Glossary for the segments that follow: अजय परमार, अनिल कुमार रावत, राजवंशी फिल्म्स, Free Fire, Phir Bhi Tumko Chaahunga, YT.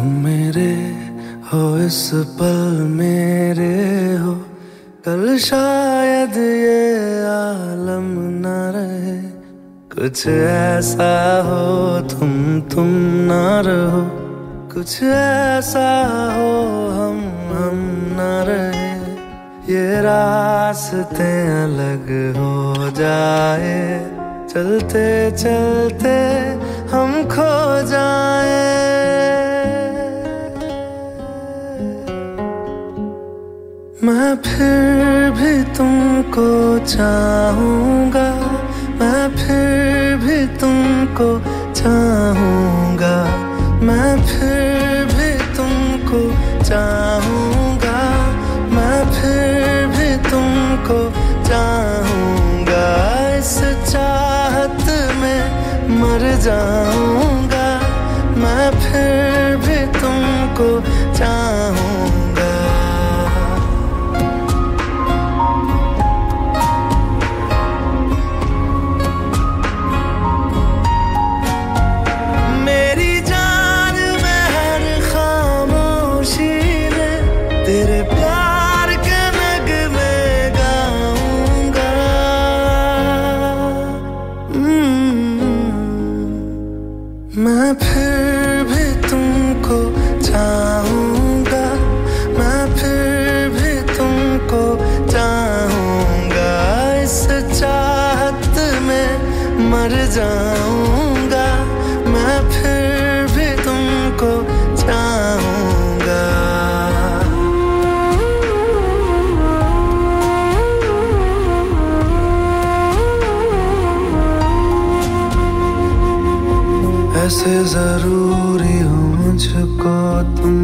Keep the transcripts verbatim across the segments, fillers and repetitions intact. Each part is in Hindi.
तुम मेरे हो, इस पल मेरे हो, कल शायद ये आलम ना रहे। कुछ ऐसा हो तुम तुम ना रहो, कुछ ऐसा हो हम हम ना रहे। ये रास्ते अलग हो जाए, चलते चलते हम खो जाए। मैं फिर भी तुमको चाहूंगा, मैं फिर भी तुमको चाहूंगा, मैं फिर भी तुमको चाहूंगा, मैं फिर भी तुमको चाहूंगा। इस चाहत में मर जाऊंगा, मैं फिर भी तुमको चाहूंगा। तेरे प्यार के नग में गाऊंगा। मैं फिर भी तुमको चाहूंगा, मैं फिर भी तुमको चाहूंगा। इस चाहत में मर जाऊंगा, मैं फिर भी तुमको चाहूंगा। ऐसे जरूरी हो मुझको तुम,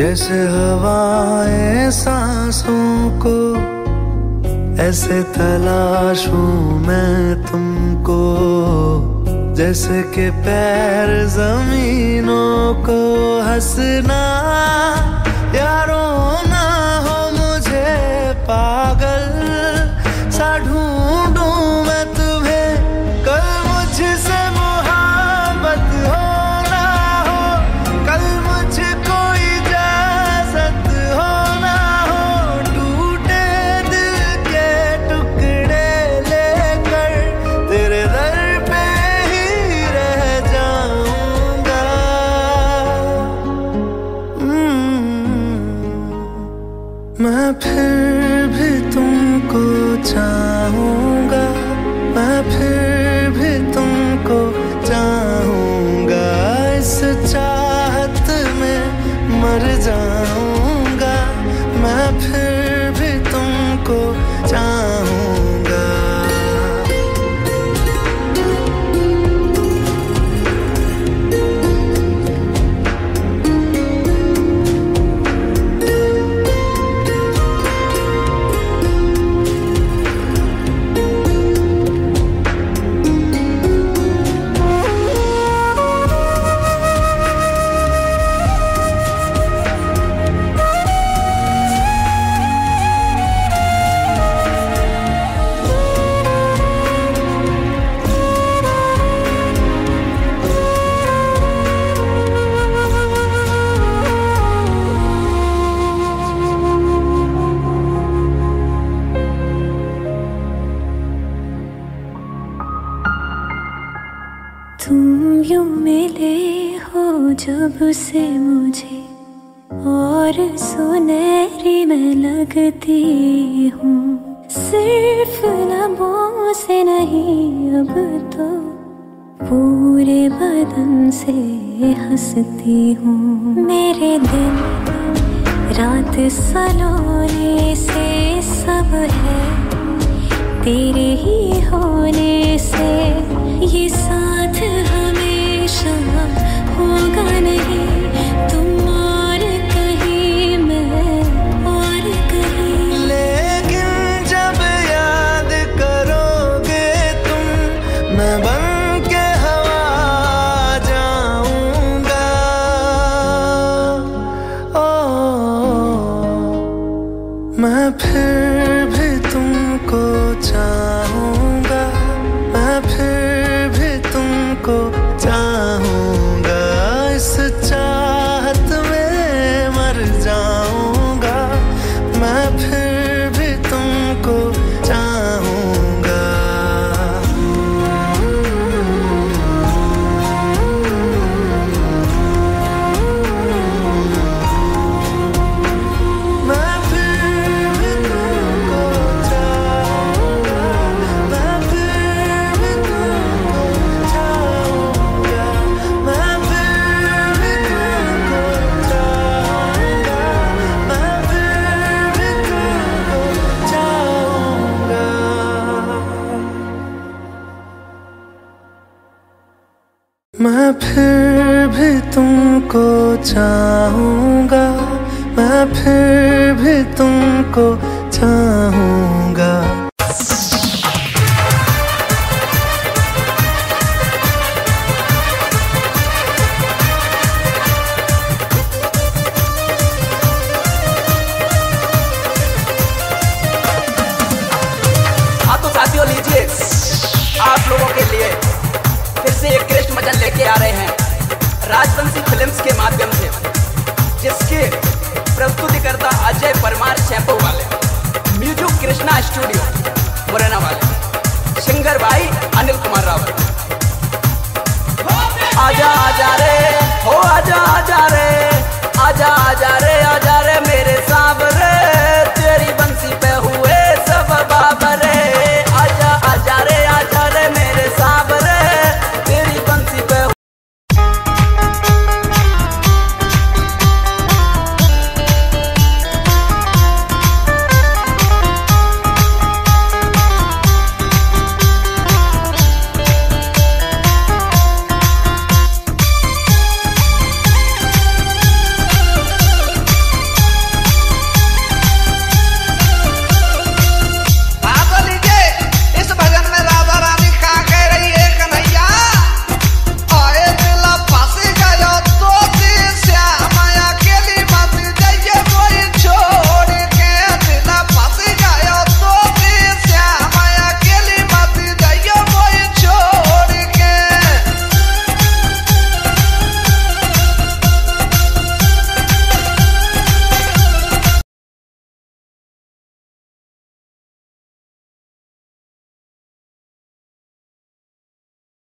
जैसे हवाएं सांसों को। ऐसे तलाशूं मैं तुमको, जैसे के पैर जमीनों को। हंसना या रोना हो मुझे पागल सा, ढूंढूं मैं तुम्हें कल मुझसे। मैं फिर भी तुमको चाहूंगा, मैं फिर भी तुमको चाहूंगा। इस चाहत में मर जाऊंगा, मैं फिर भी तुमको चाहूंगा। तुम यूं मिले हो जब से मुझे, और सुनहरी मैं लगती हूँ। सिर्फ लबों से नहीं अब तो पूरे बदन से हंसती हूँ। मेरे दिन रात सलोने से सब है, तेरे ही होने से ये साथ हमेशा होगा नहीं। तुम और कहीं, मैं और कहीं, लेकिन जब याद करोगे तुम, मैं बन के हवा जाऊंगा। ओ, मैं फिर भी तुमको चाहूंगा। मैं फिर भी तुमको चाहूँगा, मैं फिर भी तुमको चाहूँगा। तो साथियों लीजिए आप लोगों के लिए फिर से एक क्रेस्ट मजा लेके आ रहे हैं राजवंशी फिल्म्स के माध्यम से, जिसके प्रस्तुतिकर्ता अजय परमार शैम्पू वाले, म्यूजिक कृष्णा स्टूडियो मुरैना वाले, सिंगर भाई अनिल कुमार रावत। आजा आजा रे हो आजा आजा रे आजा आजा।